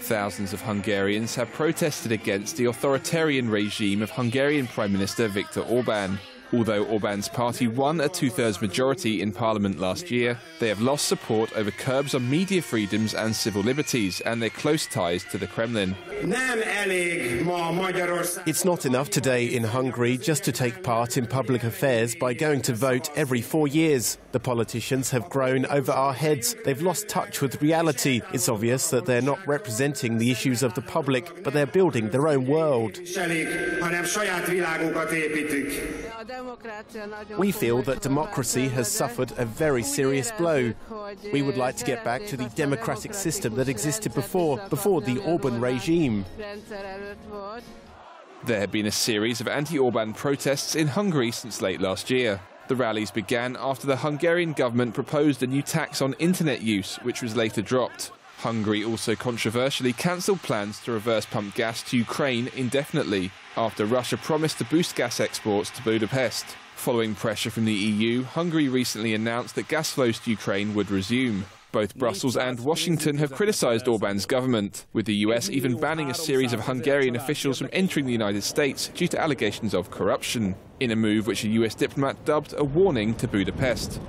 Thousands of Hungarians have protested against the authoritarian regime of Hungarian Prime Minister Viktor Orban. Although Orban's party won a two-thirds majority in parliament last year, they have lost support over curbs on media freedoms and civil liberties and their close ties to the Kremlin. It's not enough today in Hungary just to take part in public affairs by going to vote every 4 years. The politicians have grown over our heads. They've lost touch with reality. It's obvious that they're not representing the issues of the public, but they're building their own world. We feel that democracy has suffered a very serious blow. We would like to get back to the democratic system that existed before the Orban regime. There have been a series of anti-Orban protests in Hungary since late last year. The rallies began after the Hungarian government proposed a new tax on internet use, which was later dropped. Hungary also controversially cancelled plans to reverse pump gas to Ukraine indefinitely, after Russia promised to boost gas exports to Budapest. Following pressure from the EU, Hungary recently announced that gas flows to Ukraine would resume. Both Brussels and Washington have criticised Orban's government, with the US even banning a series of Hungarian officials from entering the United States due to allegations of corruption, in a move which a US diplomat dubbed a warning to Budapest.